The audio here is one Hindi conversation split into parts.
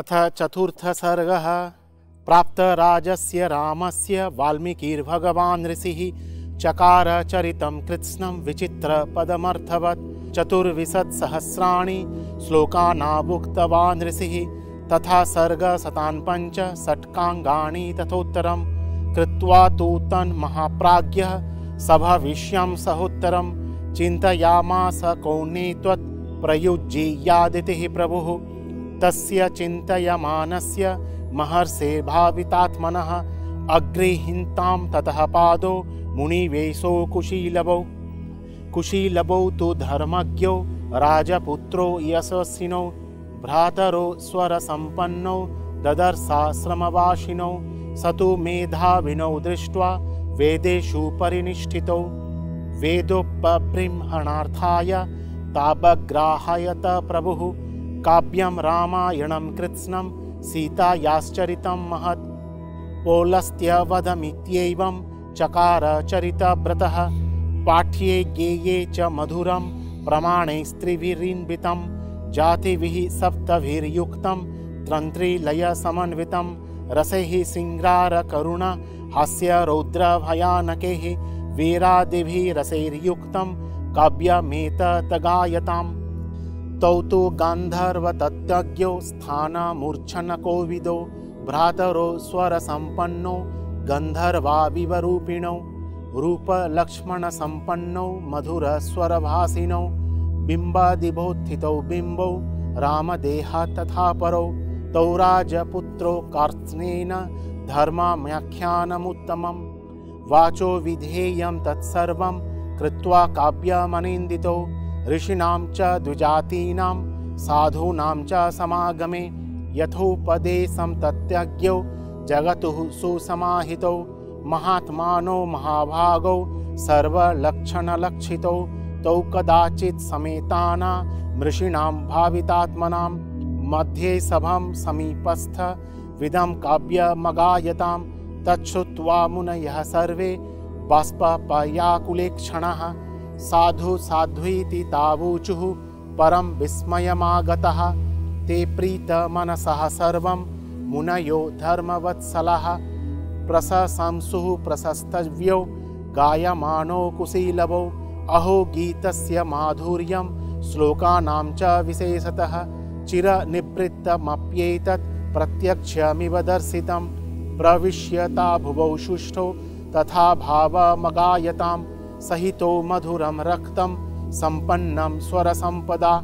अथ चतुर्थ सर्गः प्राप्त राजस्य रामस्य वाल्मीकिर्भगवान् ऋषिः चकार चरितं कृत्स्नं विचित्र पदमर्थवत् चतुर्विंशत्सहस्राणि श्लोकानावुक्तवान् ऋषिः तथा सर्ग शतान् पञ्च षट्काङ्गाणि तथोत्तरं कृत्वा तु तन्महाप्राज्ञः सभाविष्यं सहोत्तरं चिन्तयामास कौन्तेय प्रयुज्यीयादितिः प्रभुः तस्य चिन्तयमानस्य महर्षे भावितात्मनः अग्रिहिन्तां ततः पादो मुनिवेशो कुशीलवौ कुशीलवौ तु धर्मज्ञो राजपुत्रो यशस्विनौ भ्रातरो स्वरसम्पन्नौ ददर्शाश्रमवासिनौ स तु मेधाविनौ दृष्ट्वा वेदेषु परिनिष्ठितौ वेदोपब्रह्मणार्थाय तावग्राहयत प्रभुः काव्यं रामायणं कृत्स्नं सीतायाश्चरितं महत् पौलस्त्यवधमित्येवं चकार चरितव्रतः पाठ्ये गेये च मधुरं प्रमाणैस्त्रिभिरिन्वितं जातिभिः सप्तभिर्युक्तं तन्त्रीलयसमन्वितं रसैः सिङ्गारकरुणा हास्यरौद्रभयानकैः वीरादिभिरसैर्युक्तं काव्यमेतद्गायतां तौ तु गान्धर्वतत्त्वज्ञो स्थानमूर्च्छनकोविदो भ्रातरो स्वरसम्पन्नो गन्धर्वाविवरूपिणौ रूपलक्ष्मणसम्पन्नौ मधुरस्वरभासिनौ बिम्बादिभोत्थितौ बिम्बौ रामदेहात् तथा परौ तौ राजपुत्रो कार्त्स्नेन धर्ममाख्यानमुत्तमं वाचो विधेयं तत्सर्वं कृत्वा काव्यमनिन्दितौ ऋषीणां च द्विजातीनां साधूनां च समागमे यथोपदेशं तत्त्याज्ञौ जगतुः सुसमाहितौ महात्मानो महाभागौ सर्वलक्षणलक्षितौ तौ कदाचित् समेताना मृषीणां भावितात्मनां मध्ये सभां समीपस्थ विदं काव्यमगायतां तच्छ्रुत्वा मुनयः सर्वे बाष्पापयाकुले क्षणः साधु साध्वीति तावूचुः परं विस्मयमागतः ते प्रीतमनसः सर्वं मुनयो धर्मवत्सलः प्रशंसुः प्रशस्तव्यौ गायमानो कुशीलवौ अहो गीतस्य माधुर्यं श्लोकानां च विशेषतः चिरनिवृत्तमप्येतत् प्रत्यक्षमिव दर्शितं प्रविश्यता भुवौ शुष्ठौ तथा भावमगायतां सहितो मधुरं रक्तं सम्पन्नं स्वरसम्पदा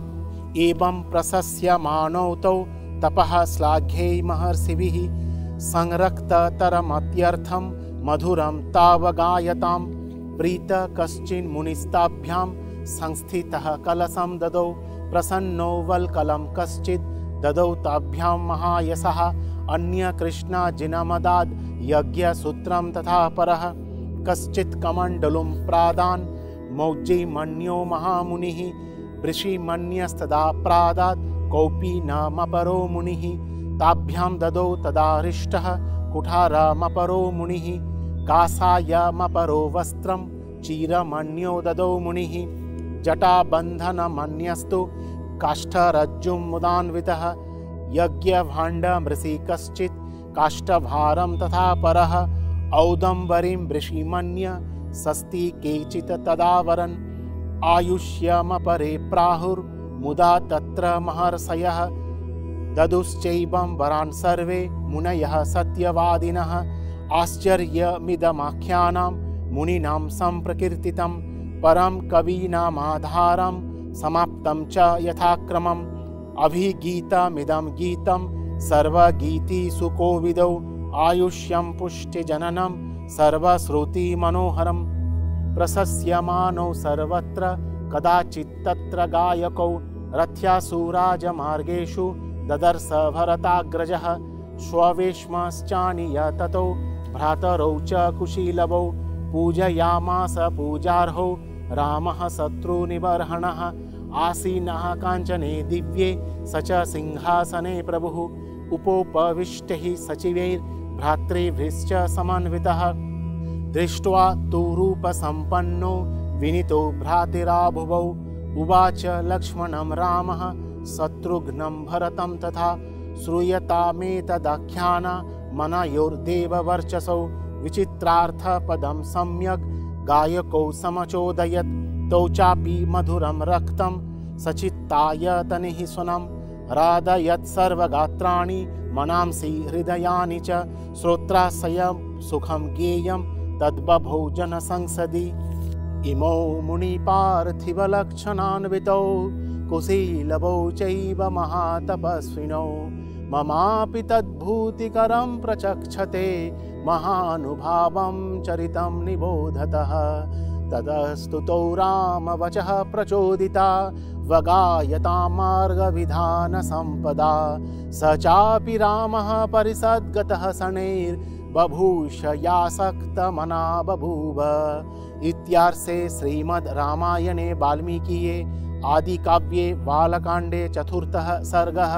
एवं प्रशस्यमानौ तौ तपः श्लाघ्यै महर्षिभिः संरक्ततरमत्यर्थं मधुरं तावगायतां प्रीत कश्चिन्मुनिस्ताभ्यां संस्थितः कलशं ददौ प्रसन्नो वल्कलं कश्चित् ददौ ताभ्यां महायशः अन्यकृष्णाजिनमदाद् यज्ञसूत्रं तथा परः कश्चित् कमण्डलुं प्रादान् मौज्जीमन्यो महामुनिः ऋषिमन्यस्तदा प्रादात् कौपीनमपरो मुनिः ताभ्यां ददौ तदारिष्टः कुठारमपरो मुनिः कासायमपरो वस्त्रं चीरमन्यो ददौ मुनिः जटाबन्धनमन्यस्तु काष्ठरज्जुं मुदान्वितः यज्ञभाण्डमृषि कश्चित् काष्ठभारं तथा परः औदम्बरीं ऋषिमन्य सस्ति केचित् तदावरन् आयुष्यमपरे प्राहुर्मुदा तत्र महर्षयः ददुश्चैवं वरान् सर्वे मुनयः सत्यवादिनः आश्चर्यमिदमाख्यानां मुनीनां सम्प्रकीर्तितं परं कवीनामाधारं समाप्तं च यथाक्रमम् अभिगीतमिदं गीतं सर्वगीतिषु कोविदौ आयुष्यं पुष्टिजननं सर्वश्रुतिमनोहरं प्रशस्यमानौ सर्वत्र कदाचित् तत्र गायकौ रथ्यासु राजमार्गेषु ददर्श भरताग्रजः श्ववेश्मश्चानीय ततौ भ्रातरौ च कुशीलवौ पूजयामास पूजार्हौ रामः शत्रुनिबर्हणः आसीनः काञ्चने दिव्ये स च सिंहासने प्रभुः उपोपविष्टः सचिवैर्भ्रातृभिश्च समन्वितः दृष्ट्वा तु रूपसम्पन्नो विनीतो भ्रातृराभुवौ उवाच लक्ष्मणं रामः शत्रुघ्नं भरतं तथा श्रूयतामेतदाख्यान मनयोर्देववर्चसौ विचित्रार्थपदं सम्यग् गायकौ समचोदयत् तौ चापि मधुरं रक्तं सचित्तायतनिः सुनं राधयत् सर्वगात्राणि मनांसि हृदयानि च श्रोत्राशयं सुखं गेयं तद्बभौ जनसंसदि। इमौ मुनिपार्थिवलक्षणान्वितौ कुशीलवौ चैव महातपस्विनौ ममापि तद्भूतिकरं प्रचक्षते महानुभावं चरितं निबोधतः। तदस्तुतौ रामवचः प्रचोदिता वगायता मार्गविधानसम्पदा। स चापि रामः परिसद्गतः शनैर्बभूष यासक्तमना बभूव। इत्यार्षे श्रीमद् रामायणे वाल्मीकिये आदिकाव्ये बालकाण्डे चतुर्थः सर्गः।